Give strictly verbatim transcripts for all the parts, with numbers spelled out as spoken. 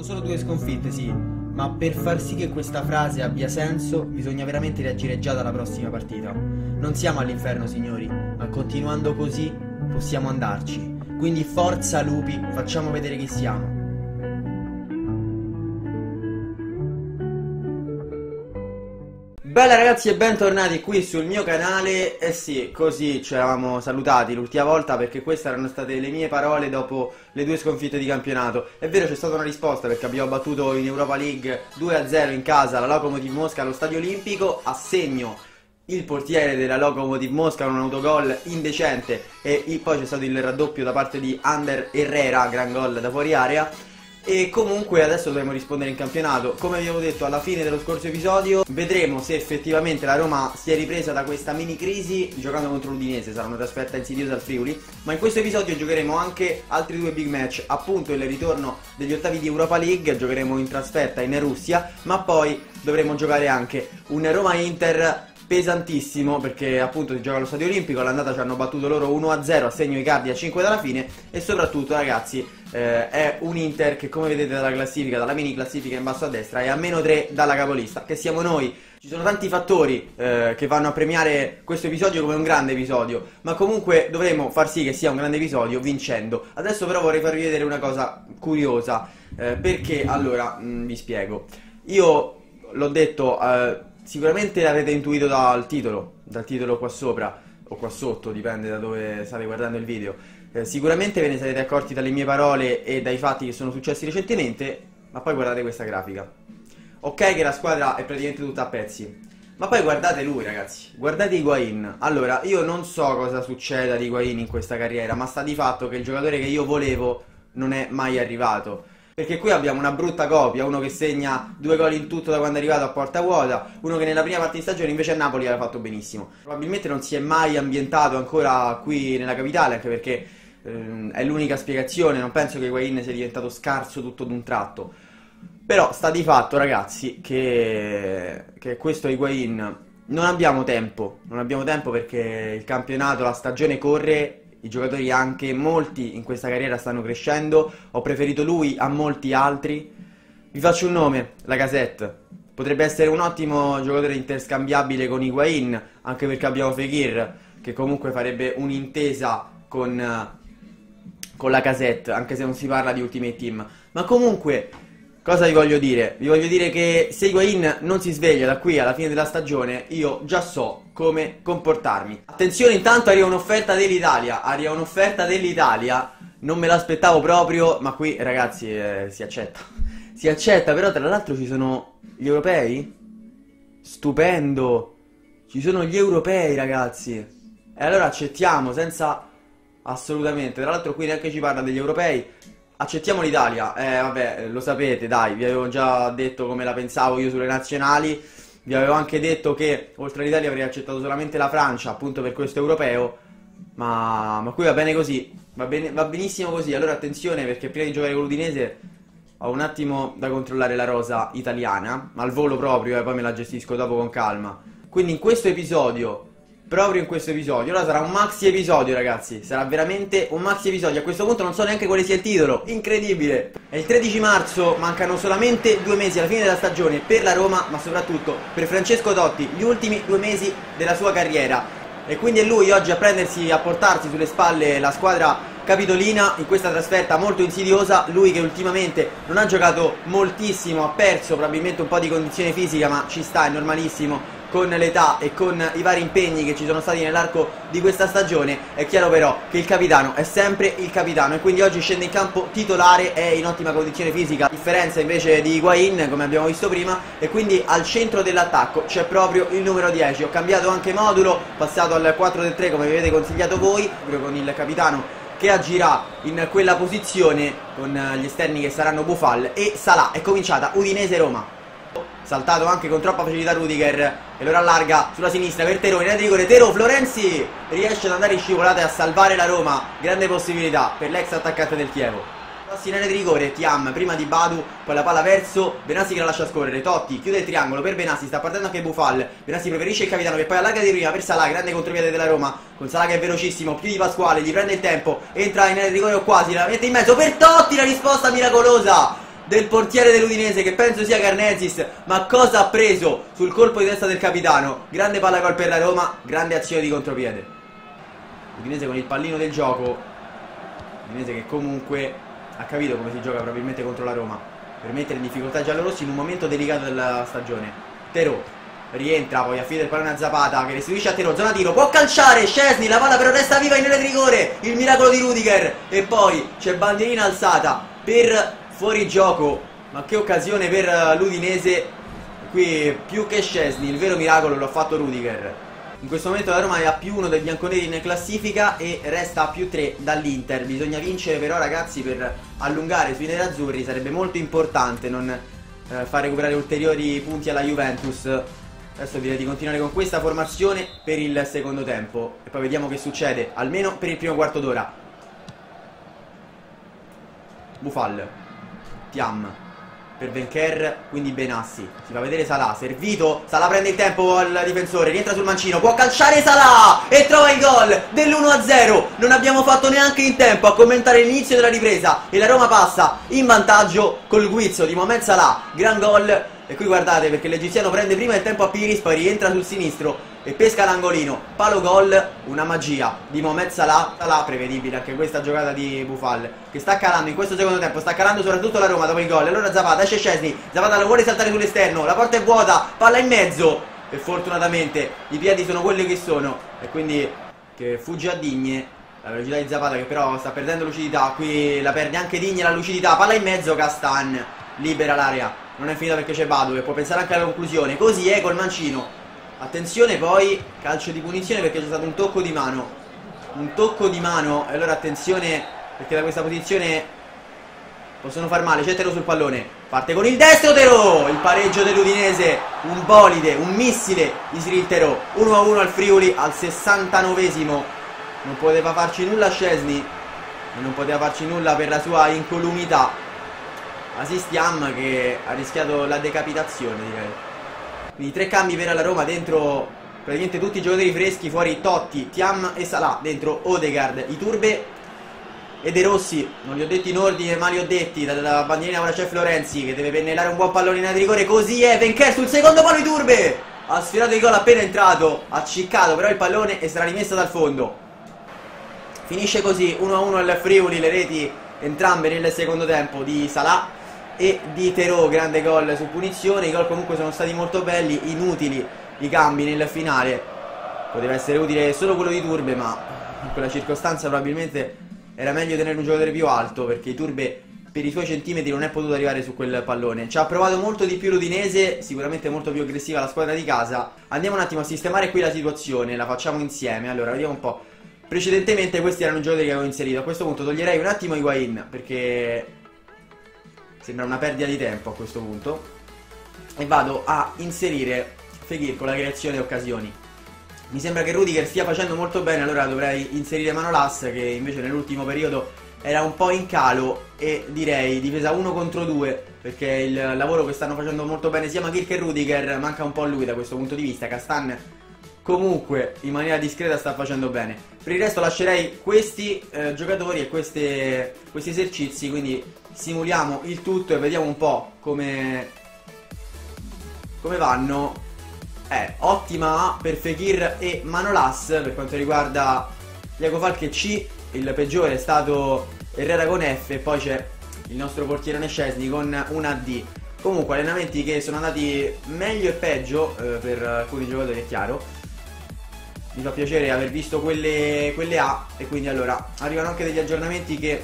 Sono solo due sconfitte, sì, ma per far sì che questa frase abbia senso bisogna veramente reagire già dalla prossima partita. Non siamo all'inferno, signori, ma continuando così possiamo andarci. Quindi forza lupi, facciamo vedere chi siamo. Bella ragazzi e bentornati qui sul mio canale. Eh sì, così ci eravamo salutati l'ultima volta perché queste erano state le mie parole dopo le due sconfitte di campionato. È vero, c'è stata una risposta perché abbiamo battuto in Europa League due a zero in casa la Lokomotiv Mosca allo Stadio Olimpico. A segno il portiere della Lokomotiv Mosca, un autogol indecente, e poi c'è stato il raddoppio da parte di Ander Herrera, gran gol da fuori area. E comunque adesso dovremo rispondere in campionato. Come abbiamo detto alla fine dello scorso episodio, vedremo se effettivamente la Roma si è ripresa da questa mini crisi giocando contro l'Udinese, sarà una trasferta insidiosa al Friuli. Ma in questo episodio giocheremo anche altri due big match, appunto il ritorno degli ottavi di Europa League, giocheremo in trasferta in Russia, ma poi dovremo giocare anche un Roma-Inter pesantissimo perché appunto si gioca allo Stadio Olimpico. All'andata ci hanno battuto loro uno a zero, a segno Icardi a cinque dalla fine, e soprattutto ragazzi eh, è un Inter che, come vedete dalla classifica, dalla mini classifica in basso a destra, è a meno tre dalla capolista, che siamo noi. Ci sono tanti fattori eh, che vanno a premiare questo episodio come un grande episodio, ma comunque dovremo far sì che sia un grande episodio vincendo. Adesso però vorrei farvi vedere una cosa curiosa, eh, perché allora mh, vi spiego. Io l'ho detto, eh, sicuramente l'avete intuito dal titolo, dal titolo qua sopra o qua sotto, dipende da dove state guardando il video. Eh, sicuramente ve ne sarete accorti dalle mie parole e dai fatti che sono successi recentemente, ma poi guardate questa grafica. Ok che la squadra è praticamente tutta a pezzi, ma poi guardate lui ragazzi, guardate Higuaín. Allora, io non so cosa succeda di Higuaín in questa carriera, ma sta di fatto che il giocatore che io volevo non è mai arrivato. Perché qui abbiamo una brutta copia, uno che segna due gol in tutto da quando è arrivato a porta vuota, uno che nella prima parte di stagione invece a Napoli aveva fatto benissimo. Probabilmente non si è mai ambientato ancora qui nella capitale, anche perché ehm, è l'unica spiegazione, non penso che Higuaín sia diventato scarso tutto d'un tratto. Però sta di fatto ragazzi che, che questo Higuaín non abbiamo tempo, non abbiamo tempo perché il campionato, la stagione corre. I giocatori, anche molti in questa carriera, stanno crescendo. Ho preferito lui a molti altri. Vi faccio un nome, Lacazette. Potrebbe essere un ottimo giocatore interscambiabile con Higuaín, anche perché abbiamo Fekir, che comunque farebbe un'intesa con, con Lacazette, anche se non si parla di Ultimate Team. Ma comunque, cosa vi voglio dire? Vi voglio dire che se Higuaín non si sveglia da qui alla fine della stagione, io già so come comportarmi. Attenzione, intanto arriva un'offerta dell'Italia, arriva un'offerta dell'Italia, non me l'aspettavo proprio, ma qui ragazzi eh, si accetta. Si accetta, però tra l'altro ci sono gli europei? Stupendo! Ci sono gli europei ragazzi! E allora accettiamo, senza... assolutamente, tra l'altro qui neanche ci parla degli europei. Accettiamo l'Italia, eh vabbè, lo sapete dai, vi avevo già detto come la pensavo io sulle nazionali. Vi avevo anche detto che oltre all'Italia avrei accettato solamente la Francia, appunto per questo europeo, ma, ma qui va bene così, va, bene, va benissimo così. Allora attenzione, perché prima di giocare con l'Udinese ho un attimo da controllare la rosa italiana, ma al volo proprio, e eh, poi me la gestisco dopo con calma. Quindi in questo episodio, proprio in questo episodio, allora sarà un maxi episodio ragazzi, sarà veramente un maxi episodio. A questo punto non so neanche quale sia il titolo, incredibile. È il tredici marzo, mancano solamente due mesi alla fine della stagione per la Roma, ma soprattutto per Francesco Totti, gli ultimi due mesi della sua carriera, e quindi è lui oggi a prendersi, a portarsi sulle spalle la squadra capitolina in questa trasferta molto insidiosa. Lui che ultimamente non ha giocato moltissimo, ha perso probabilmente un po' di condizione fisica, ma ci sta, è normalissimo con l'età e con i vari impegni che ci sono stati nell'arco di questa stagione. È chiaro però che il capitano è sempre il capitano, e quindi oggi scende in campo titolare, è in ottima condizione fisica, a differenza invece di Higuaín, come abbiamo visto prima. E quindi al centro dell'attacco c'è proprio il numero dieci. Ho cambiato anche modulo, passato al quattro tre tre come vi avete consigliato voi, proprio con il capitano che agirà in quella posizione, con gli esterni che saranno Boufal e Salah. È cominciata Udinese-Roma. Saltato anche con troppa facilità Rudiger, e lo allarga sulla sinistra per Tero, in rigore Tero, Florenzi riesce ad andare in scivolata e a salvare la Roma. Grande possibilità per l'ex attaccante del Chievo. Passi in area di rigore, Thiam prima di Badu, poi la palla verso Benassi che la lascia scorrere, Totti chiude il triangolo per Benassi, sta partendo anche Boufal. Benassi preferisce il capitano che poi allarga di prima per Salah, grande contropiede della Roma, con Salah che è velocissimo, più di Pasquale, gli prende il tempo, entra in area di rigore o quasi, la mette in mezzo per Totti, la risposta miracolosa del portiere dell'Udinese, che penso sia Garnezis, ma cosa ha preso sul colpo di testa del capitano. Grande palla gol per la Roma, grande azione di contropiede. L'Udinese con il pallino del gioco, l'Udinese che comunque ha capito come si gioca probabilmente contro la Roma, per mettere in difficoltà giallorossi in un momento delicato della stagione. Tero rientra, poi affida il pallone a Zapata, che restituisce a Tero, zona tiro, può calciare Szczesny, la palla però resta viva in area di rigore, il miracolo di Rudiger, e poi c'è bandierina alzata per fuorigioco. Ma che occasione per l'Udinese, qui più che Szczesny, il vero miracolo l'ha fatto Rudiger. In questo momento la Roma è a più uno dei bianconeri in classifica e resta a più tre dall'Inter. Bisogna vincere però, ragazzi, per allungare sui nerazzurri, sarebbe molto importante non eh, far recuperare ulteriori punti alla Juventus. Adesso direi di continuare con questa formazione per il secondo tempo e poi vediamo che succede, almeno per il primo quarto d'ora. Boufal, Tiam per Benker, quindi Benassi, si fa vedere Salah, servito, Salah prende il tempo al difensore, rientra sul mancino, può calciare Salah e trova il gol dell'uno a zero. Non abbiamo fatto neanche in tempo a commentare l'inizio della ripresa e la Roma passa in vantaggio col guizzo di Mohamed Salah, gran gol. E qui guardate, perché l'egiziano prende prima il tempo a Piris, poi rientra sul sinistro e pesca l'angolino, palo gol, una magia di Mohamed Salah. Salah prevedibile anche questa giocata di Boufal, che sta calando in questo secondo tempo, sta calando soprattutto la Roma dopo il gol. Allora Zapata, esce Szczesny, Zapata lo vuole saltare sull'esterno, la porta è vuota, palla in mezzo e fortunatamente i piedi sono quelli che sono e quindi che fugge a Digne. La velocità di Zapata che però sta perdendo lucidità, qui la perde anche Digne la lucidità, palla in mezzo, Castan libera l'area. Non è finita perché c'è Badu che può pensare anche alla conclusione. Così è col mancino. Attenzione poi, calcio di punizione perché c'è stato un tocco di mano. Un tocco di mano. E allora attenzione perché da questa posizione possono far male. C'è Tero sul pallone. Parte con il destro Tero. Il pareggio dell'Udinese. Un bolide, un missile di Cyril Tero. uno a uno al Friuli al sessantanovesimo. Non poteva farci nulla Szczesny. E non poteva farci nulla per la sua incolumità. Assistiamo che ha rischiato la decapitazione, direi. Quindi tre cambi per la Roma, dentro praticamente tutti i giocatori freschi, fuori Totti, Thiam e Salah, dentro Odegaard, Iturbe e De Rossi. Non li ho detti in ordine ma li ho detti. Dalla bandierina ora c'è Florenzi che deve pennellare un buon pallone in area di rigore. Così è, Benker sul secondo palo, Iturbe ha sfiorato il gol appena entrato, ha ciccato però il pallone e sarà rimessa dal fondo. Finisce così uno a uno al Friuli, le reti entrambe nel secondo tempo di Salah e di Tero, grande gol su punizione. I gol comunque sono stati molto belli, inutili i cambi nel finale, poteva essere utile solo quello di Iturbe, ma in quella circostanza probabilmente era meglio tenere un giocatore più alto, perché Iturbe per i suoi centimetri non è potuto arrivare su quel pallone. Ci ha provato molto di più l'Udinese, sicuramente molto più aggressiva la squadra di casa. Andiamo un attimo a sistemare qui la situazione, la facciamo insieme. Allora vediamo un po', precedentemente questi erano i giocatori che avevo inserito. A questo punto toglierei un attimo Higuaín perché sembra una perdita di tempo a questo punto, e vado a inserire Fekir con la creazione occasioni. Mi sembra che Rudiger stia facendo molto bene, allora dovrei inserire Manolas, che invece nell'ultimo periodo era un po' in calo, e direi difesa uno contro due, perché il lavoro che stanno facendo molto bene sia Maghir che Rudiger, manca un po' lui da questo punto di vista. Castan comunque in maniera discreta sta facendo bene. Per il resto lascerei questi eh, giocatori e queste, questi esercizi, quindi simuliamo il tutto e vediamo un po' come, come vanno. Eh, ottima A per Fekir e Manolas. Per quanto riguarda Iago Falche C, il peggiore è stato Herrera con F, e poi c'è il nostro portierone Szczesny con una D. Comunque allenamenti che sono andati meglio e peggio eh, per alcuni giocatori, è chiaro. Mi fa piacere aver visto quelle, quelle A, e quindi allora arrivano anche degli aggiornamenti che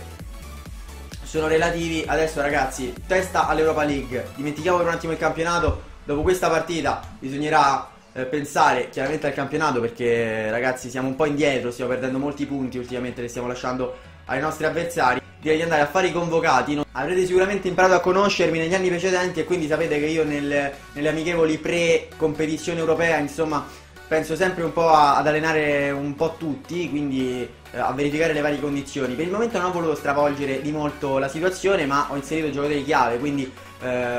sono relativi. Adesso ragazzi, testa all'Europa League, dimentichiamo per un attimo il campionato. Dopo questa partita bisognerà eh, pensare chiaramente al campionato, perché ragazzi siamo un po' indietro, stiamo perdendo molti punti ultimamente, li stiamo lasciando ai nostri avversari. Direi di andare a fare i convocati, no? Avrete sicuramente imparato a conoscermi negli anni precedenti e quindi sapete che io nel, nelle amichevoli pre-competizione europea, insomma, penso sempre un po' a, ad allenare un po' tutti, quindi a verificare le varie condizioni. Per il momento non ho voluto stravolgere di molto la situazione, ma ho inserito giocatori chiave, quindi eh,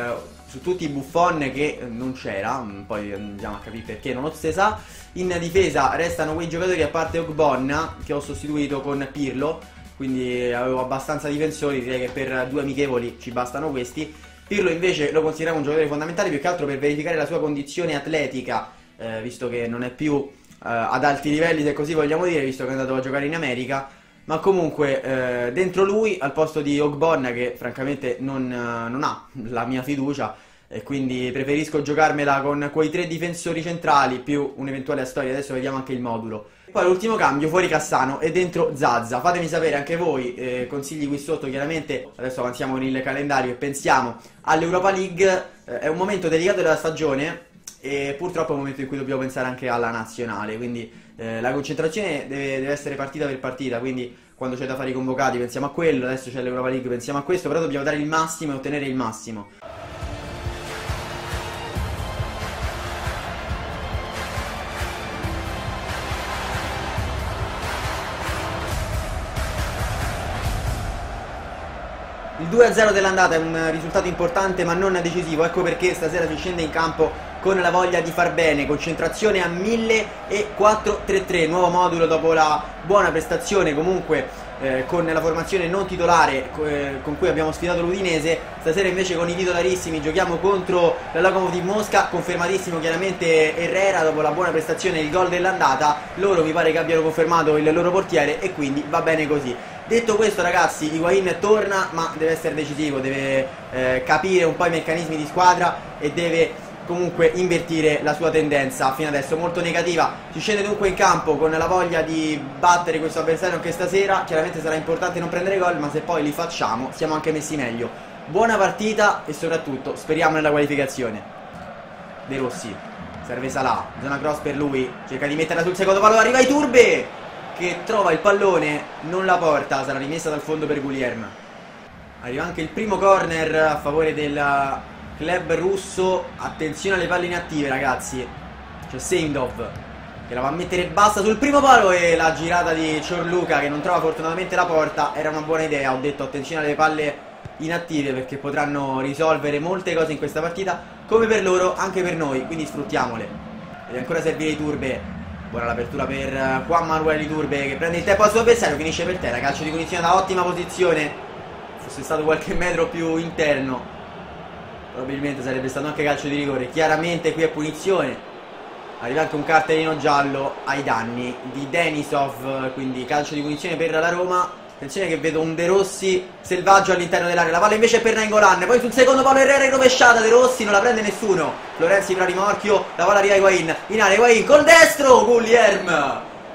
su tutti Buffon che non c'era, poi andiamo a capire perché, non lo si sa. In difesa restano quei giocatori a parte Ogbonna che ho sostituito con Pirlo, quindi avevo abbastanza difensori, direi che per due amichevoli ci bastano questi. Pirlo invece lo consideriamo un giocatore fondamentale più che altro per verificare la sua condizione atletica, eh, visto che non è più eh, ad alti livelli, se così vogliamo dire, visto che è andato a giocare in America, ma comunque eh, dentro lui al posto di Ogbonna, che francamente non, eh, non ha la mia fiducia, e quindi preferisco giocarmela con quei tre difensori centrali più un'eventuale storia. Adesso vediamo anche il modulo. Poi l'ultimo cambio, fuori Cassano e dentro Zazza. Fatemi sapere anche voi, eh, consigli qui sotto chiaramente. Adesso avanziamo con il calendario e pensiamo all'Europa League. eh, È un momento delicato della stagione e purtroppo è un momento in cui dobbiamo pensare anche alla nazionale, quindi eh, la concentrazione deve, deve essere partita per partita, quindi quando c'è da fare i convocati pensiamo a quello, adesso c'è l'Europa League pensiamo a questo, però dobbiamo dare il massimo e ottenere il massimo. Il due a zero dell'andata è un risultato importante ma non decisivo, ecco perché stasera si scende in campo con la voglia di far bene, concentrazione a mille e quattro tre tre, nuovo modulo dopo la buona prestazione comunque eh, con la formazione non titolare eh, con cui abbiamo sfidato l'Udinese. Stasera invece con i titolarissimi giochiamo contro la Lokomotiv Mosca, confermatissimo chiaramente Herrera dopo la buona prestazione e il gol dell'andata. Loro mi pare che abbiano confermato il loro portiere e quindi va bene così. Detto questo ragazzi, Higuaín torna ma deve essere decisivo, deve eh, capire un po' i meccanismi di squadra e deve comunque invertire la sua tendenza fino adesso molto negativa. Si scende dunque in campo con la voglia di battere questo avversario anche stasera, chiaramente sarà importante non prendere gol, ma se poi li facciamo siamo anche messi meglio. Buona partita e soprattutto speriamo nella qualificazione. De Rossi, serve Salah, zona cross per lui, cerca di metterla sul secondo palo, arriva Iturbe che trova il pallone, non la porta, sarà rimessa dal fondo per Guglielmo. Arriva anche il primo corner a favore del club russo. Attenzione alle palle inattive ragazzi, c'è Seindov che la va a mettere bassa sul primo palo e la girata di Ciorluca che non trova fortunatamente la porta. Era una buona idea, ho detto attenzione alle palle inattive perché potranno risolvere molte cose in questa partita, come per loro anche per noi, quindi sfruttiamole. Deve ancora servire Iturbe. Ora l'apertura per Juan Manuel Iturbe che prende il tempo al suo avversario, finisce per terra, calcio di punizione da ottima posizione. Fosse stato qualche metro più interno probabilmente sarebbe stato anche calcio di rigore. Chiaramente qui è punizione, arriva anche un cartellino giallo ai danni di Denisov, quindi calcio di punizione per la Roma. Attenzione che vedo un De Rossi selvaggio all'interno dell'area, la palla invece è per Nainggolan, poi sul secondo palo Herrera è rovesciata, De Rossi non la prende nessuno. Florenzi fra rimorchio, la palla arriva Higuaín, in area Higuaín col destro, Guglielmo,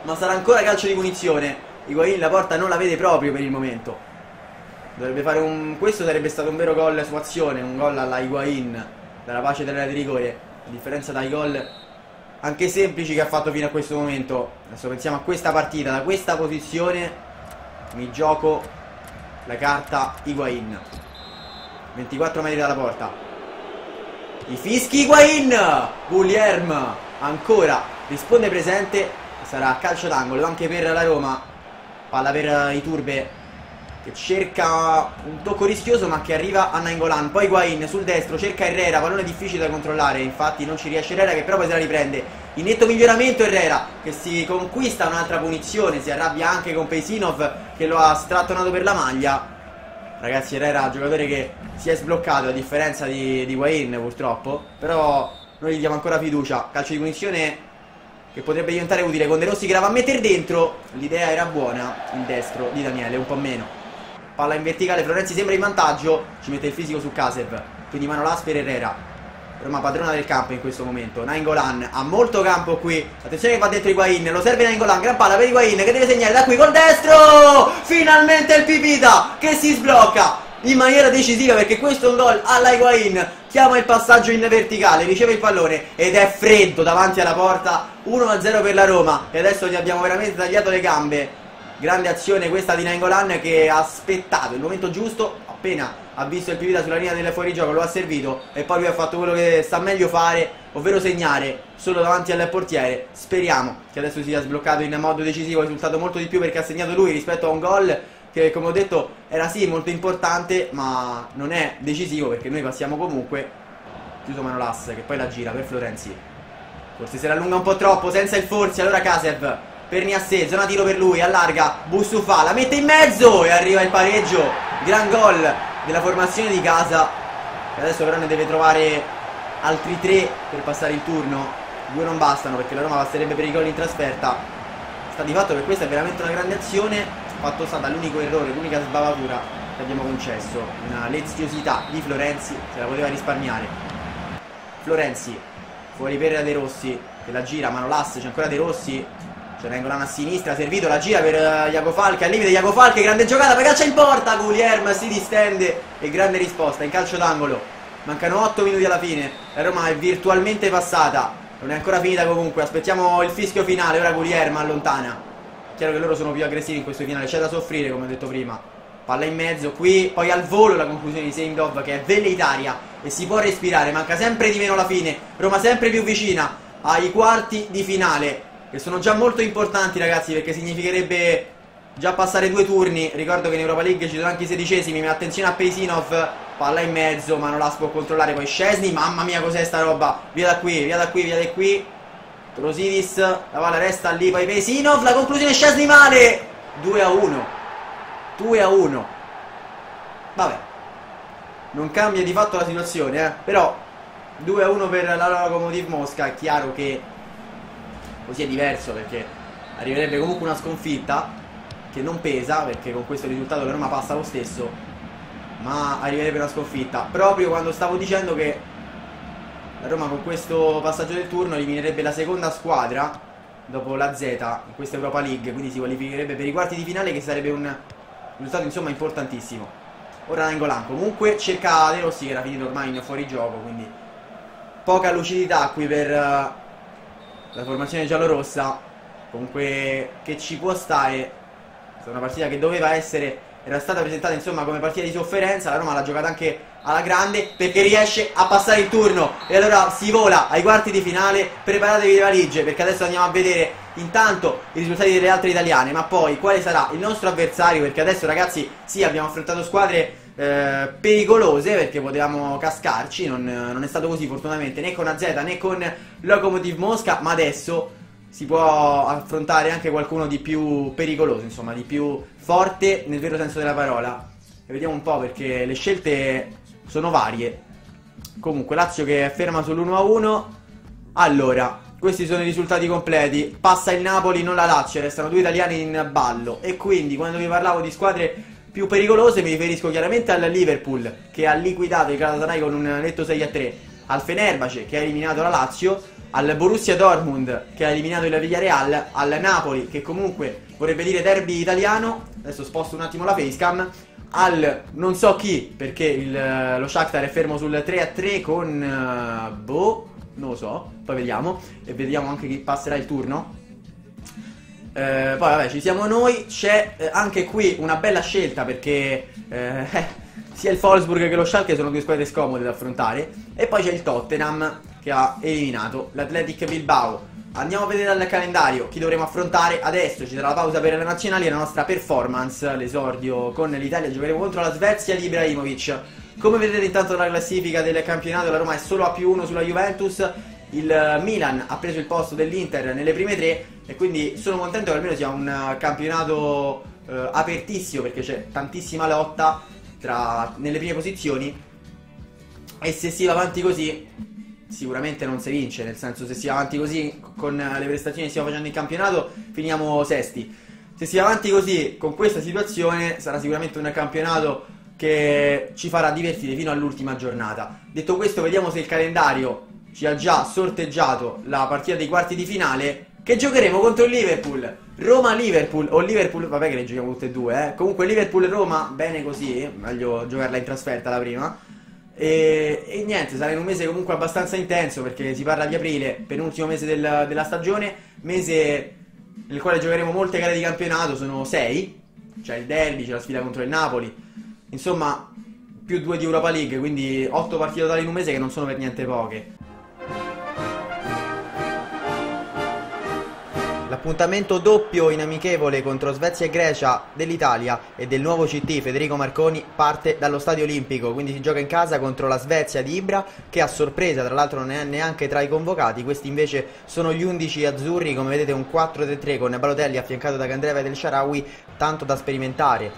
ma sarà ancora calcio di punizione. Higuaín la porta non la vede proprio per il momento, dovrebbe fare un... questo sarebbe stato un vero gol su azione, un gol alla Higuaín dalla pace dell'area di rigore, a differenza dai gol anche semplici che ha fatto fino a questo momento. Adesso pensiamo a questa partita, da questa posizione mi gioco la carta Higuaín, ventiquattro metri dalla porta, i fischi Higuaín, Guglielmo ancora risponde presente, sarà calcio d'angolo anche per la Roma. Palla per Iturbe che cerca un tocco rischioso ma che arriva a Nainggolan, poi Higuaín sul destro cerca Herrera, pallone difficile da controllare, infatti non ci riesce Herrera che però poi se la riprende. In netto miglioramento Herrera che si conquista un'altra punizione, si arrabbia anche con Pejsinov che lo ha strattonato per la maglia. Ragazzi Herrera è un giocatore che si è sbloccato a differenza di, di Higuaín purtroppo, però noi gli diamo ancora fiducia. Calcio di punizione che potrebbe diventare utile con De Rossi che la va a mettere dentro, l'idea era buona, il destro di Daniele un po' meno. Palla in verticale, Florenzi sembra in vantaggio, ci mette il fisico su Kasev, quindi Manolas per Herrera. Roma padrona del campo in questo momento. Nainggolan ha molto campo qui, attenzione che va dentro Higuaín, lo serve Nainggolan, gran palla per Higuaín che deve segnare da qui col destro, finalmente il Pipita che si sblocca in maniera decisiva perché questo è un gol alla Higuaín. Chiama il passaggio in verticale, riceve il pallone ed è freddo davanti alla porta, uno a zero per la Roma e adesso gli abbiamo veramente tagliato le gambe. Grande azione questa di Nainggolan che ha aspettato il momento giusto, appena ha visto il Pivita sulla linea del fuorigioco, lo ha servito e poi lui ha fatto quello che sta meglio fare, ovvero segnare solo davanti al portiere. Speriamo che adesso sia sbloccato in modo decisivo, è risultato molto di più perché ha segnato lui rispetto a un gol che, come ho detto, era sì molto importante ma non è decisivo perché noi passiamo comunque. Chiuso Manolas che poi la gira per Florenzi, forse se l'allunga un po' troppo senza il forzi, allora Kasev per Niasse, zona tiro per lui, allarga Boufal, la mette in mezzo e arriva il pareggio. Gran gol della formazione di casa, che adesso però ne deve trovare altri tre per passare il turno. Due non bastano perché la Roma basterebbe per i gol in trasferta. Sta di fatto che questa è veramente una grande azione, fatto sta dall'unico errore, l'unica sbavatura che abbiamo concesso, una leziosità di Florenzi, se la poteva risparmiare. Florenzi fuori per De Rossi, che la gira, Manolas, c'è ancora De Rossi, c'è Nainggolan a sinistra, ha servito, la gira per Iago Falca, al limite Iago Falca, grande giocata, poi calcia in porta, Guglielmo si distende e grande risposta in calcio d'angolo. Mancano otto minuti alla fine, la Roma è virtualmente passata, non è ancora finita comunque, aspettiamo il fischio finale, ora Guglielmo allontana. Chiaro che loro sono più aggressivi in questo finale, c'è da soffrire come ho detto prima. Palla in mezzo, qui poi al volo la conclusione di Seindov che è velleitaria e si può respirare, manca sempre di meno la fine, Roma sempre più vicina ai quarti di finale, che sono già molto importanti ragazzi, perché significherebbe già passare due turni. Ricordo che in Europa League ci sono anche i sedicesimi, ma attenzione a Pejsinov, palla in mezzo, ma non la può controllare, poi Szczesny, mamma mia cos'è sta roba, via da qui, via da qui, via da qui, Torosidis, la palla resta lì, poi Pejsinov, la conclusione Szczesny male, due a uno, vabbè, non cambia di fatto la situazione, eh? Però due a uno per la Lokomotiv Mosca, è chiaro che così è diverso perché arriverebbe comunque una sconfitta che non pesa, perché con questo risultato la Roma passa lo stesso, ma arriverebbe una sconfitta proprio quando stavo dicendo che la Roma con questo passaggio del turno eliminerebbe la seconda squadra dopo la Z in questa Europa League, quindi si qualificherebbe per i quarti di finale, che sarebbe un risultato insomma importantissimo. Ora Nainggolan comunque cerca De Rossi, che era finito ormai in fuorigioco, quindi poca lucidità qui per la formazione giallorossa, comunque che ci può stare. È una partita che doveva essere, era stata presentata insomma come partita di sofferenza, la Roma l'ha giocata anche alla grande perché riesce a passare il turno e allora si vola ai quarti di finale. Preparatevi le valigie perché adesso andiamo a vedere intanto i risultati delle altre italiane, ma poi quale sarà il nostro avversario, perché adesso ragazzi sì, abbiamo affrontato squadre eh, pericolose perché potevamo cascarci, non, non è stato così fortunatamente né con A Z né con Lokomotiv Mosca, ma adesso si può affrontare anche qualcuno di più pericoloso, insomma di più forte nel vero senso della parola, e vediamo un po' perché le scelte sono varie. Comunque Lazio che è ferma sull'uno a uno. Allora, questi sono i risultati completi. Passa il Napoli, non la Lazio, restano due italiani in ballo. E quindi quando vi parlavo di squadre più pericolose mi riferisco chiaramente al Liverpool, che ha liquidato il Galatasaray con un netto sei a tre, al Fenerbahce che ha eliminato la Lazio, al Borussia Dortmund che ha eliminato il Villarreal, al Napoli che comunque vorrebbe dire derby italiano, adesso sposto un attimo la facecam, al non so chi perché il, lo Shakhtar è fermo sul tre a tre con uh, boh, non lo so, poi vediamo e vediamo anche chi passerà il turno. Eh, poi vabbè, ci siamo noi, c'è eh, anche qui una bella scelta perché eh, sia il Wolfsburg che lo Schalke sono due squadre scomode da affrontare, e poi c'è il Tottenham che ha eliminato l'Athletic Bilbao. Andiamo a vedere dal calendario chi dovremo affrontare adesso, ci sarà la pausa per le nazionali e la nostra performance, l'esordio con l'Italia, giocheremo contro la Svezia di Ibrahimovic. Come vedete intanto la classifica del campionato, la Roma è solo a più uno sulla Juventus, il Milan ha preso il posto dell'Inter nelle prime tre e quindi sono contento che almeno sia un campionato eh, apertissimo, perché c'è tantissima lotta tra, nelle prime posizioni, e se si va avanti così sicuramente non si vince, nel senso se si va avanti così con le prestazioni che stiamo facendo in campionato finiamo sesti, se si va avanti così con questa situazione sarà sicuramente un campionato che ci farà divertire fino all'ultima giornata. Detto questo, vediamo se il calendario ci ha già sorteggiato la partita dei quarti di finale che giocheremo contro il Liverpool. Roma-Liverpool o Liverpool, vabbè che le giochiamo tutte e due, eh. Comunque Liverpool-Roma bene così, meglio giocarla in trasferta la prima. E, e niente, sarà in un mese comunque abbastanza intenso perché si parla di aprile, penultimo mese del, della stagione, mese nel quale giocheremo molte gare di campionato, sono sei, c'è il derby, c'è la sfida contro il Napoli, insomma più due di Europa League, quindi otto partite totali in un mese che non sono per niente poche. appuntamento doppio in amichevole contro Svezia e Grecia dell'Italia e del nuovo C T Federico Marconi parte dallo Stadio Olimpico, quindi si gioca in casa contro la Svezia di Ibra, che a sorpresa tra l'altro non è neanche tra i convocati. Questi invece sono gli undici azzurri, come vedete un quattro tre tre con Balotelli affiancato da Candreva e del Sharawi, tanto da sperimentare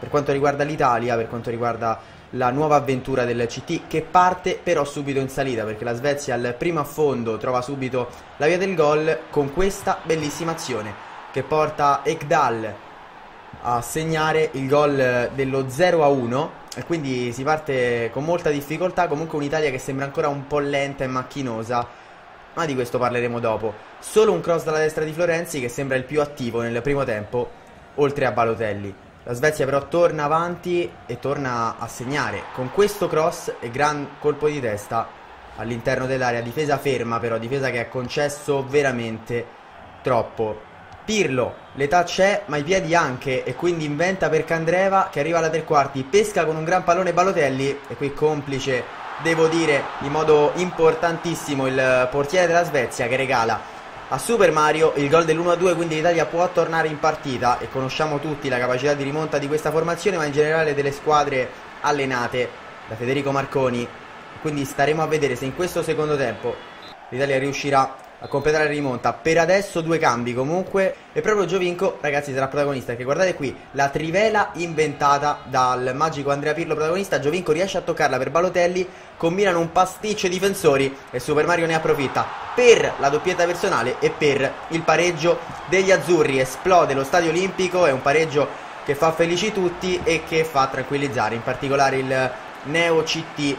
per quanto riguarda l'Italia, per quanto riguarda la nuova avventura del C T, che parte però subito in salita, perché la Svezia al primo affondo trova subito la via del gol con questa bellissima azione che porta Ekdal a segnare il gol dello zero a uno, e quindi si parte con molta difficoltà. Comunque un'Italia che sembra ancora un po' lenta e macchinosa, ma di questo parleremo dopo. Solo un cross dalla destra di Florenzi, che sembra il più attivo nel primo tempo oltre a Balotelli. La Svezia però torna avanti e torna a segnare con questo cross e gran colpo di testa all'interno dell'area. Difesa ferma però, difesa che ha concesso veramente troppo. Pirlo, l'età c'è ma i piedi anche, e quindi inventa per Candreva che arriva alla tre quarti, pesca con un gran pallone Balotelli, e qui complice, devo dire, in modo importantissimo il portiere della Svezia, che regala a Super Mario il gol dell'uno a due, quindi l'Italia può tornare in partita. E conosciamo tutti la capacità di rimonta di questa formazione, ma in generale delle squadre allenate da Federico Marconi. Quindi staremo a vedere se in questo secondo tempo l'Italia riuscirà a completare la rimonta. Per adesso due cambi comunque, e proprio Giovinco, ragazzi, sarà protagonista, che guardate qui la trivela inventata dal magico Andrea Pirlo protagonista. Giovinco riesce a toccarla per Balotelli, combinano un pasticcio i difensori e Super Mario ne approfitta per la doppietta personale e per il pareggio degli azzurri. Esplode lo Stadio Olimpico, è un pareggio che fa felici tutti e che fa tranquillizzare in particolare il neo C T,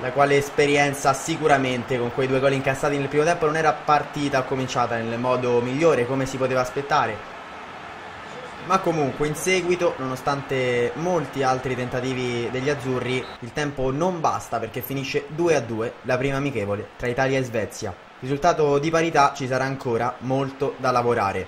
la quale esperienza sicuramente con quei due gol incassati nel primo tempo non era partita cominciata nel modo migliore come si poteva aspettare, ma comunque in seguito, nonostante molti altri tentativi degli azzurri, il tempo non basta, perché finisce due a due la prima amichevole tra Italia e Svezia. Risultato di parità, ci sarà ancora molto da lavorare.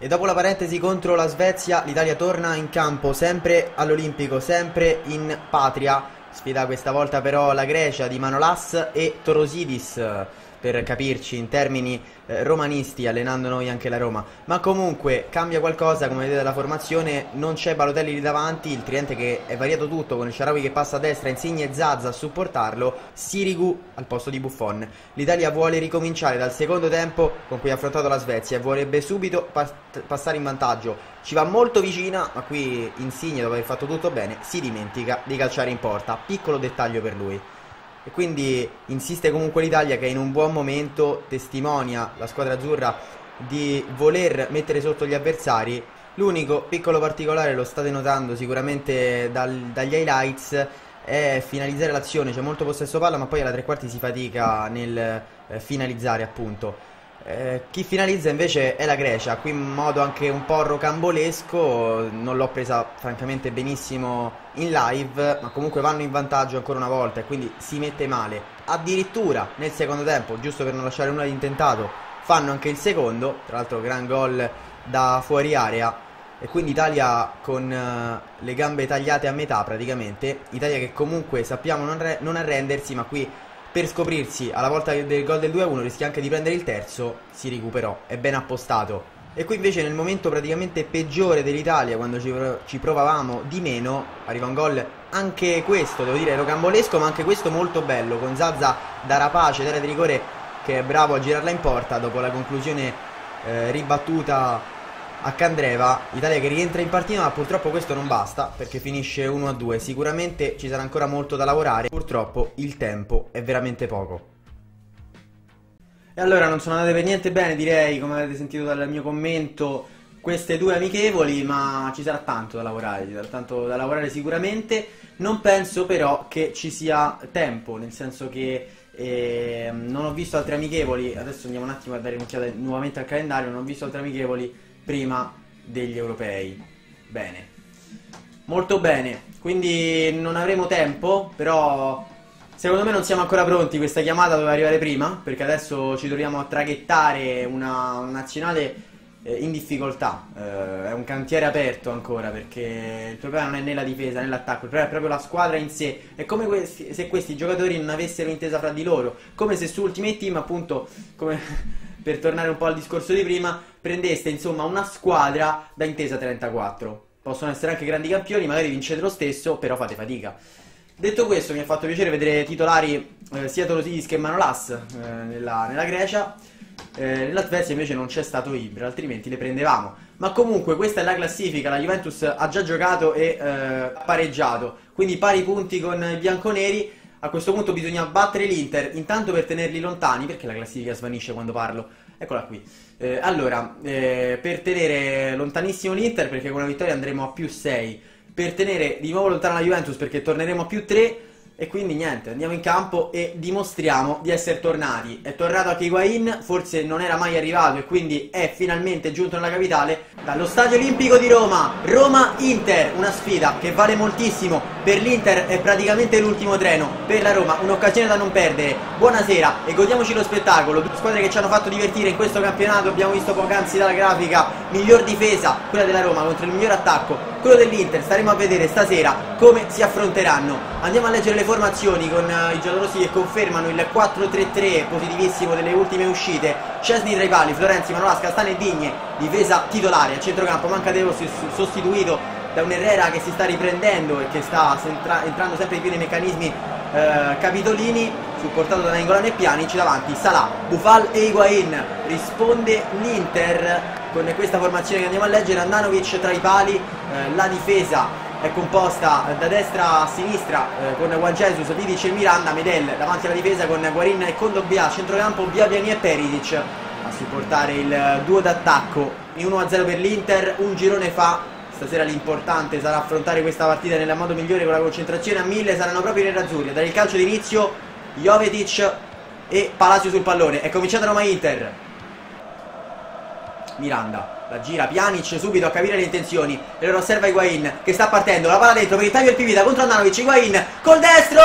E dopo la parentesi contro la Svezia, l'Italia torna in campo, sempre all'Olimpico, sempre in patria. Sfida questa volta però la Grecia di Manolas e Torosidis, per capirci in termini eh, romanisti, allenando noi anche la Roma. Ma comunque cambia qualcosa, come vedete la formazione, non c'è Balotelli lì davanti, il tridente che è variato tutto, con il Sharawi che passa a destra, Insigne e Zaza a supportarlo, Sirigu al posto di Buffon. L'Italia vuole ricominciare dal secondo tempo con cui ha affrontato la Svezia e vorrebbe subito pa passare in vantaggio. Ci va molto vicina, ma qui Insigne, dopo aver fatto tutto bene, si dimentica di calciare in porta. Piccolo dettaglio per lui. E quindi insiste comunque l'Italia, che in un buon momento testimonia la squadra azzurra di voler mettere sotto gli avversari. L'unico piccolo particolare, lo state notando sicuramente dal, dagli highlights, è finalizzare l'azione. C'è molto possesso palla, ma poi alla tre quarti si fatica nel eh, finalizzare appunto. Eh, chi finalizza invece è la Grecia, qui in modo anche un po' rocambolesco. Non l'ho presa francamente benissimo in live, ma comunque vanno in vantaggio ancora una volta e quindi si mette male. Addirittura nel secondo tempo, giusto per non lasciare nulla di intentato, fanno anche il secondo, tra l'altro gran gol da fuori area, e quindi Italia con eh, le gambe tagliate a metà praticamente. Italia che comunque sappiamo non, non arrendersi, ma qui per scoprirsi alla volta del gol del due a uno rischia anche di prendere il terzo. Si recuperò, è ben appostato. E qui invece nel momento praticamente peggiore dell'Italia, quando ci, ci provavamo di meno, arriva un gol, anche questo devo dire rocambolesco, ma anche questo molto bello, con Zaza da rapace d'area di rigore che è bravo a girarla in porta. Dopo la conclusione eh, ribattuta a Candreva, l'Italia che rientra in partita, ma purtroppo questo non basta, perché finisce uno a due. Sicuramente ci sarà ancora molto da lavorare, purtroppo il tempo è veramente poco. E allora non sono andate per niente bene, direi, come avete sentito dal mio commento, queste due amichevoli, ma ci sarà tanto da lavorare, ci sarà tanto da lavorare sicuramente. Non penso però che ci sia tempo, nel senso che eh, non ho visto altre amichevoli. Adesso andiamo un attimo a dare un'occhiata nuovamente al calendario. Non ho visto altre amichevoli prima degli europei. Bene, molto bene, quindi non avremo tempo, però secondo me non siamo ancora pronti. Questa chiamata doveva arrivare prima, perché adesso ci troviamo a traghettare una nazionale in difficoltà, eh, è un cantiere aperto ancora, perché il problema non è né la difesa né l'attacco, il problema è proprio la squadra in sé. È come questi, se questi giocatori non avessero intesa fra di loro, come se su Ultimate Team, appunto, come per tornare un po' al discorso di prima, prendeste insomma una squadra da intesa trentaquattro. Possono essere anche grandi campioni, magari vincete lo stesso, però fate fatica. Detto questo, mi ha fatto piacere vedere titolari eh, sia Torosidis che Manolas eh, nella, nella Grecia. Eh, nella Svezia invece non c'è stato Ibra, altrimenti le prendevamo. Ma comunque questa è la classifica, la Juventus ha già giocato e eh, pareggiato, quindi pari punti con i bianconeri. A questo punto bisogna battere l'Inter, intanto per tenerli lontani, perché la classifica svanisce quando parlo, eccola qui. Eh, allora, eh, per tenere lontanissimo l'Inter, perché con la vittoria andremo a più sei, per tenere di nuovo lontana la Juventus, perché torneremo a più tre. E quindi niente, andiamo in campo e dimostriamo di essere tornati. È tornato anche Higuaín, forse non era mai arrivato e quindi è finalmente giunto nella capitale. Dallo Stadio Olimpico di Roma, Roma-Inter, una sfida che vale moltissimo. Per l'Inter è praticamente l'ultimo treno, per la Roma un'occasione da non perdere. Buonasera e godiamoci lo spettacolo. Due squadre che ci hanno fatto divertire in questo campionato, abbiamo visto poc'anzi dalla grafica. Miglior difesa, quella della Roma, contro il miglior attacco, quello dell'Inter. Staremo a vedere stasera come si affronteranno. Andiamo a leggere le formazioni con uh, i giallorossi che confermano il quattro tre tre positivissimo delle ultime uscite. Szczesny tra i pali, Florenzi, Manolas, Castane e Digne, difesa titolare. A centrocampo manca Tero, sostituito da un Herrera che si sta riprendendo e che sta entrando sempre di più nei meccanismi uh, capitolini, supportato da Nainggolan e Pjanic. Davanti Salah, Boufal e Higuaín. Risponde l'Inter con questa formazione che andiamo a leggere. Handanović tra i pali, uh, la difesa è composta da destra a sinistra eh, con Juan Jesus, Vidic e Miranda. Medel davanti alla difesa con Higuaín e Kondogbia. A centrocampo Biabiani e Perisic a supportare il duo d'attacco. uno a zero per l'Inter, un girone fa. Stasera l'importante sarà affrontare questa partita nel modo migliore, con la concentrazione a mille. Saranno proprio i nerazzurri a dare il calcio d'inizio. Jovetic e Palacio sul pallone. È cominciata Roma-Inter. Miranda la gira, Pjanic subito a capire le intenzioni e lo allora osserva Higuaín che sta partendo, la palla dentro per il taglio del Pipita contro Handanović. Higuaín col destro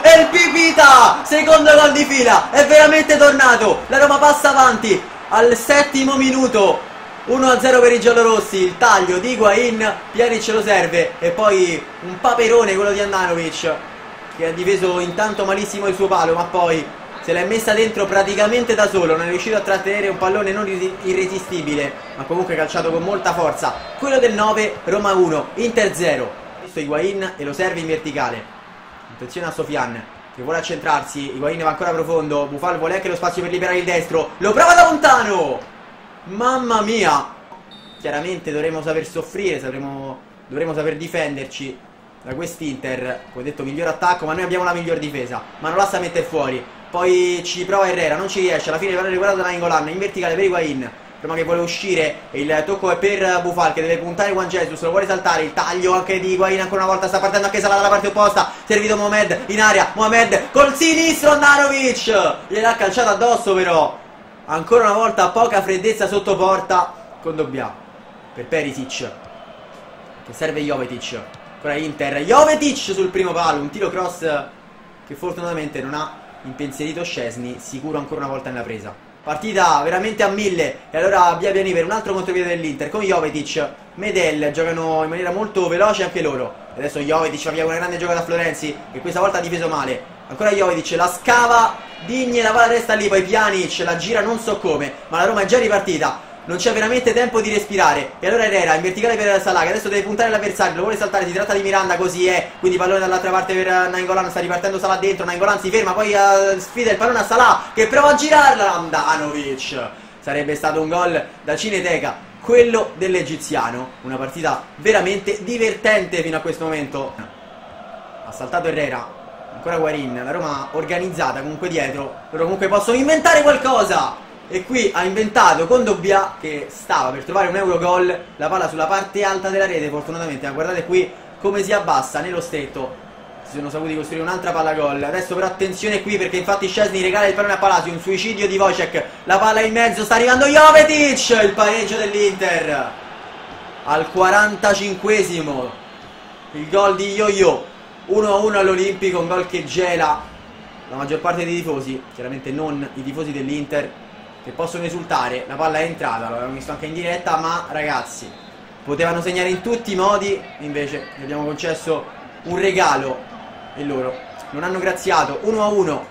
e il Pipita, secondo gol di fila, è veramente tornato. La Roma passa avanti al settimo minuto, uno a zero per i giallorossi. Il taglio di Higuaín, Pjanic lo serve e poi un paperone quello di Handanović, che ha difeso intanto malissimo il suo palo, ma poi se l'è messa dentro praticamente da solo, non è riuscito a trattenere un pallone non irresistibile, ma comunque calciato con molta forza. Quello del nove, Roma uno, Inter zero. Questo Higuaín e lo serve in verticale. Attenzione a Sofian che vuole accentrarsi, Higuaín va ancora profondo, Boufal vuole anche lo spazio per liberare il destro, lo prova da lontano! Mamma mia! Chiaramente dovremo saper soffrire, sapremo, dovremo saper difenderci da quest'Inter. Come detto, miglior attacco, ma noi abbiamo la miglior difesa. Manolas la mette fuori. Poi ci prova Herrera, non ci riesce, alla fine verrà recuperato da Nainggolan, in verticale per Higuaín. Prima che vuole uscire, il tocco è per Boufal che deve puntare Juan Jesus, lo vuole saltare, il taglio anche di Higuaín ancora una volta, sta partendo anche Salah dalla parte opposta, servito Mohamed in area, Mohamed col sinistro Handanović, gliel'ha calciato addosso però, ancora una volta poca freddezza sotto porta. Kondogbia per Perisic, che serve Jovetic, ancora Inter, Jovetic sul primo palo, un tiro cross che fortunatamente non ha impensierito Szczesny, sicuro ancora una volta nella presa. Partita veramente a mille. E allora Biabiani per un altro contropiede dell'Inter con Jovetic, Medel, giocano in maniera molto veloce anche loro. Adesso Jovetic fa via una grande giocata a Florenzi che questa volta ha difeso male. Ancora Jovetic, la scava Digne, la palla resta lì, poi Pjanic la gira non so come, ma la Roma è già ripartita, non c'è veramente tempo di respirare. E allora Herrera in verticale per Salah che adesso deve puntare l'avversario, lo vuole saltare, si tratta di Miranda, così è, quindi pallone dall'altra parte per Nainggolan, sta ripartendo Salah dentro, Nainggolan si ferma, poi uh, sfida il pallone a Salah che prova a girarla. Handanović, sarebbe stato un gol da cineteca quello dell'egiziano. Una partita veramente divertente fino a questo momento. Ha saltato Herrera, ancora Higuaín, la Roma organizzata comunque dietro, loro comunque possono inventare qualcosa. E qui ha inventato Kondogbia che stava per trovare un Eurogol, la palla sulla parte alta della rete fortunatamente, ma guardate qui come si abbassa nello stretto. Si sono saputi costruire un'altra palla gol. Adesso però attenzione qui, perché infatti Szczesny regala il pallone a Palacio, un suicidio di Wojciech, la palla in mezzo, sta arrivando Jovetic, il pareggio dell'Inter al quarantacinquesimo, il gol di Yo-Yo, uno a uno all'Olimpico, un gol che gela la maggior parte dei tifosi, chiaramente non i tifosi dell'Inter, che possono esultare. La palla è entrata, l'avevamo visto anche in diretta, ma ragazzi, potevano segnare in tutti i modi, invece gli abbiamo concesso un regalo e loro non hanno graziato. Uno a uno.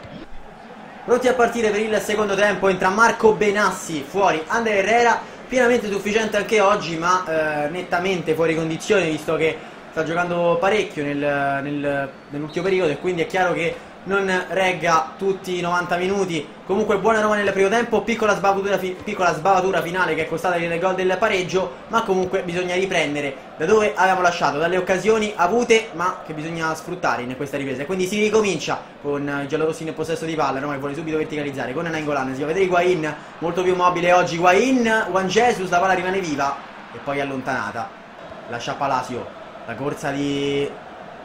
Pronti a partire per il secondo tempo. Entra Marco Benassi, fuori Ander Herrera, pienamente sufficiente anche oggi, ma eh, nettamente fuori condizione, visto che sta giocando parecchio nel, nel, nell'ultimo periodo, e quindi è chiaro che non regga tutti i novanta minuti. Comunque buona Roma nel primo tempo, piccola sbavatura, fi piccola sbavatura finale che è costata il gol del pareggio, ma comunque bisogna riprendere da dove avevamo lasciato, dalle occasioni avute ma che bisogna sfruttare in questa ripresa. Quindi si ricomincia con il giallorossino in possesso di palla, Roma che vuole subito verticalizzare con Nainggolan, si va a vedere Higuaín, molto più mobile oggi Higuaín, Juan Jesus, la palla rimane viva e poi allontanata, lascia Palacio, la corsa di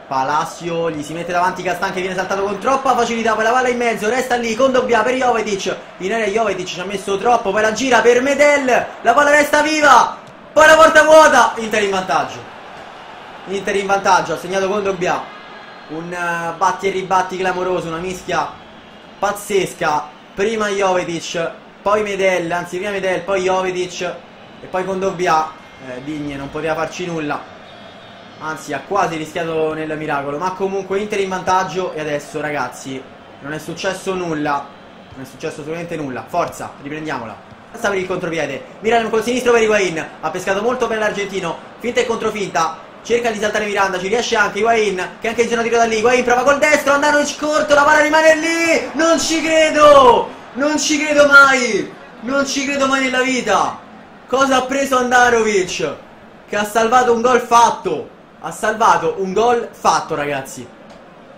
Palacio, gli si mette davanti Castanche, viene saltato con troppa facilità, poi la palla in mezzo, resta lì, Kondogbia per Jovetic, in area Jovetic ci ha messo troppo, poi la gira per Medel, la palla resta viva, poi la porta vuota, Inter in vantaggio, Inter in vantaggio, ha segnato Kondogbia, un uh, batti e ribatti clamoroso, una mischia pazzesca, prima Jovetic, poi Medel, anzi prima Medel, poi Jovetic e poi Kondogbia, eh, Digne non poteva farci nulla. Anzi, ha quasi rischiato nel miracolo. Ma comunque Inter in vantaggio. E adesso, ragazzi, non è successo nulla. Non è successo assolutamente nulla. Forza, riprendiamola. Passa per il contropiede. Miranda col sinistro per Higuaín. Ha pescato molto bene l'argentino. Finta e controfinta. Cerca di saltare Miranda. Ci riesce anche Higuaín, che anche in zona tiro da lì. Higuaín prova col destro. Handanović corto. La palla rimane lì. Non ci credo. Non ci credo mai. Non ci credo mai nella vita. Cosa ha preso Handanović? Che ha salvato un gol fatto. Ha salvato un gol fatto, ragazzi.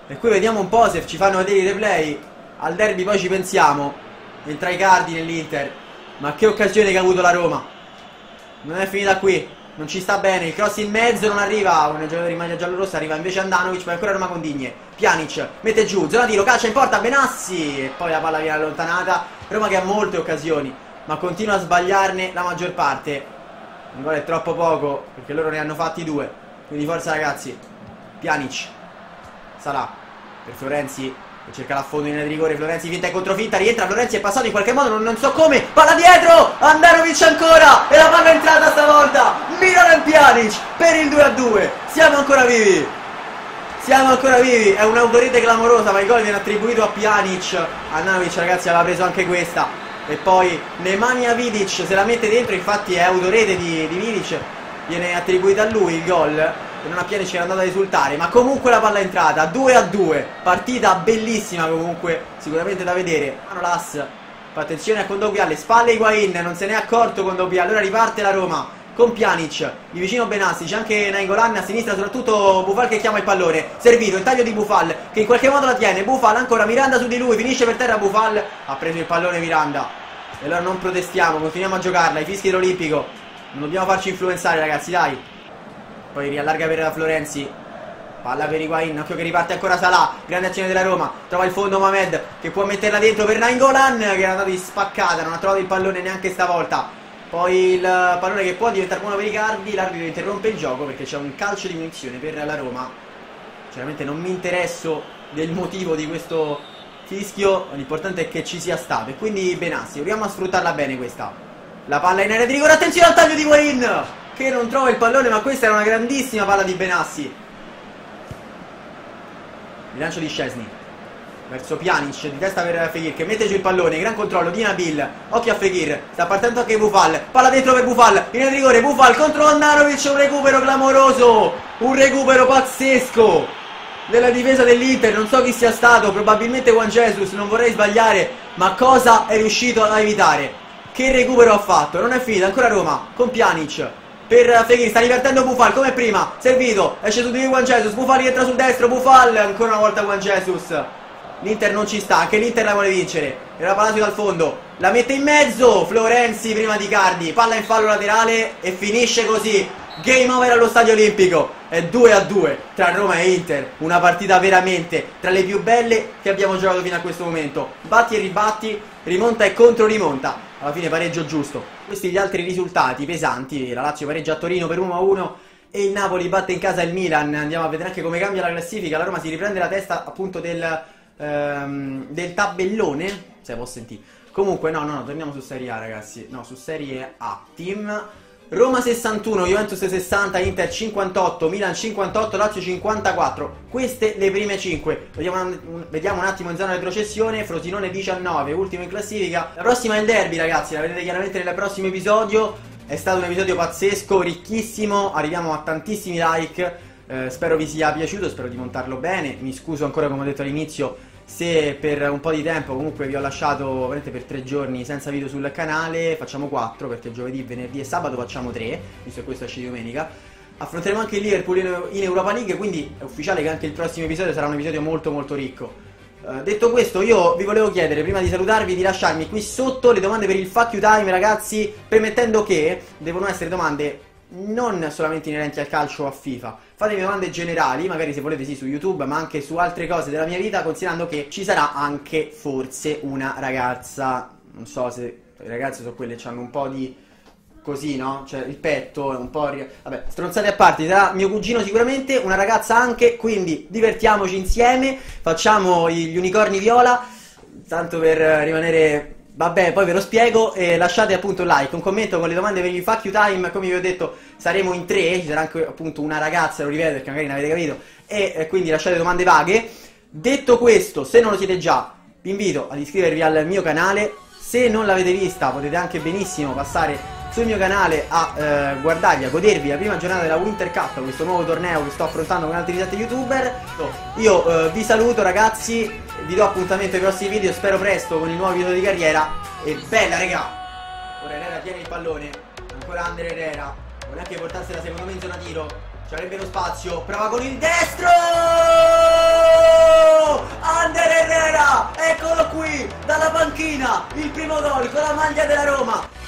E qui vediamo un po' se ci fanno vedere i replay. Al derby poi ci pensiamo. Entra Icardi nell'Inter. Ma che occasione che ha avuto la Roma. Non è finita qui. Non ci sta bene. Il cross in mezzo non arriva. Un giocatore in maglia giallorossa. Arriva invece Handanović. Poi ancora Roma con Digne. Pjanic mette giù. Zona tiro. Caccia in porta. Benassi. E poi la palla viene allontanata. Roma che ha molte occasioni, ma continua a sbagliarne la maggior parte. Un gol è troppo poco, perché loro ne hanno fatti due. Quindi forza, ragazzi. Pjanic, Salah per Florenzi, che cerca l'affondo in rigore. Florenzi finta e controfinta, rientra Florenzi, è passato in qualche modo, non, non so come. Palla dietro, Handanović ancora, e la palla è entrata stavolta. Milan e Pjanic per il due a due. Siamo ancora vivi, siamo ancora vivi. È un'autorete clamorosa, ma il gol viene attribuito a Pjanic. Handanović, ragazzi, aveva preso anche questa. E poi Nemanja Vidic se la mette dentro, infatti è autorete di, di Vidic. Viene attribuito a lui il gol e non a Pjanic, che era andato ad esultare, ma comunque la palla è entrata. Due a due, partita bellissima comunque, sicuramente da vedere. Manolas, attenzione a Kondogbia, alle spalle Higuaín, non se ne è accorto Kondogbia, allora riparte la Roma con Pjanic, di vicino Benassi, c'è anche Nainggolan a sinistra, soprattutto Boufal che chiama il pallone, servito il taglio di Boufal che in qualche modo la tiene, Boufal ancora, Miranda su di lui, finisce per terra Boufal, ha preso il pallone Miranda, e allora non protestiamo, continuiamo a giocarla, i fischi dell'Olimpico. Non dobbiamo farci influenzare, ragazzi, dai. Poi riallarga per la Florenzi. Palla per Higuaín, occhio che riparte ancora Salah. Grande azione della Roma. Trova il fondo Mohamed, che può metterla dentro per Nainggolan, che era andato di spaccata, non ha trovato il pallone neanche stavolta. Poi il pallone che può diventare buono per Icardi. L'arbitro interrompe il gioco perché c'è un calcio di punizione per la Roma. Sinceramente non mi interesso del motivo di questo fischio, l'importante è che ci sia stato. E quindi Benassi, proviamo a sfruttarla bene questa. La palla in area di rigore, attenzione al taglio di Higuaín, che non trova il pallone, ma questa era una grandissima palla di Benassi. Bilancio di Szczesny verso Pjanic, di testa per Fekir che mette giù il pallone, gran controllo di Nabil, occhio a Fekir, sta partendo anche Boufal, palla dentro per Boufal, in area di rigore Boufal contro Handanović, un recupero clamoroso, un recupero pazzesco della difesa dell'Inter, non so chi sia stato, probabilmente Juan Jesus, non vorrei sbagliare, ma cosa è riuscito a evitare? Che recupero ha fatto, non è finita, ancora Roma con Pjanic per Fekir, sta ripartendo Boufal come prima, servito, esce su di Juan Jesus, Boufal rientra sul destro, Boufal ancora una volta Juan Jesus, l'Inter non ci sta, anche l'Inter la vuole vincere, era Palacio dal fondo, la mette in mezzo, Florenzi prima di Icardi, palla in fallo laterale e finisce così, game over allo Stadio Olimpico, è due a due tra Roma e Inter, una partita veramente tra le più belle che abbiamo giocato fino a questo momento, batti e ribatti, rimonta e controrimonta. Alla fine pareggio giusto. Questi gli altri risultati pesanti. La Lazio pareggia a Torino per uno a uno e il Napoli batte in casa il Milan. Andiamo a vedere anche come cambia la classifica. La Roma si riprende la testa appunto del, ehm, del tabellone. Se posso sentire. Comunque no, no, no, torniamo su Serie A, ragazzi. No, su Serie A. Team Roma sessantuno, Juventus sessanta, Inter cinquantotto, Milan cinquantotto, Lazio cinquantaquattro. Queste le prime cinque. Vediamo un, vediamo un attimo in zona retrocessione. Frosinone diciannove, ultimo in classifica. La prossima è il derby, ragazzi, la vedete chiaramente nel prossimo episodio. È stato un episodio pazzesco, ricchissimo. Arriviamo a tantissimi like, eh, spero vi sia piaciuto, spero di montarlo bene. Mi scuso ancora, come ho detto all'inizio, se per un po' di tempo comunque vi ho lasciato veramente per tre giorni senza video sul canale. Facciamo quattro, perché giovedì, venerdì e sabato facciamo tre, visto che questo esce domenica. Affronteremo anche il Liverpool in Europa League, quindi è ufficiale che anche il prossimo episodio sarà un episodio molto molto ricco. eh, Detto questo, io vi volevo chiedere, prima di salutarvi, di lasciarmi qui sotto le domande per il fuck you time, ragazzi, permettendo che devono essere domande non solamente inerenti al calcio o a FIFA. Fatemi domande generali, magari se volete sì su YouTube, ma anche su altre cose della mia vita, considerando che ci sarà anche forse una ragazza. Non so se le ragazze sono quelle che hanno un po' di così, no? Cioè il petto è un po'... Vabbè, stronzate a parte, sarà mio cugino sicuramente, una ragazza anche, quindi divertiamoci insieme, facciamo gli unicorni viola, tanto per rimanere... Vabbè, poi ve lo spiego. E lasciate appunto un like, un commento con le domande per il fuck you time. Come vi ho detto, saremo in tre, ci sarà anche appunto una ragazza, lo ripeto perché magari non avete capito, e eh, quindi lasciate domande vaghe. Detto questo, se non lo siete già, vi invito ad iscrivervi al mio canale. Se non l'avete vista, potete anche benissimo passare sul mio canale a eh, guardarvi, a godervi la prima giornata della Winter Cup, questo nuovo torneo che sto affrontando con altri sette youtuber. Io eh, vi saluto, ragazzi, vi do appuntamento ai prossimi video, spero presto con il nuovo video di carriera. E bella, regà! Ora Herrera tiene il pallone, ancora Ander Herrera, non è che portarsela secondo me in zona tiro, ci avrebbe lo spazio, prova con il destro! Ander Herrera, eccolo qui, dalla panchina, il primo gol con la maglia della Roma!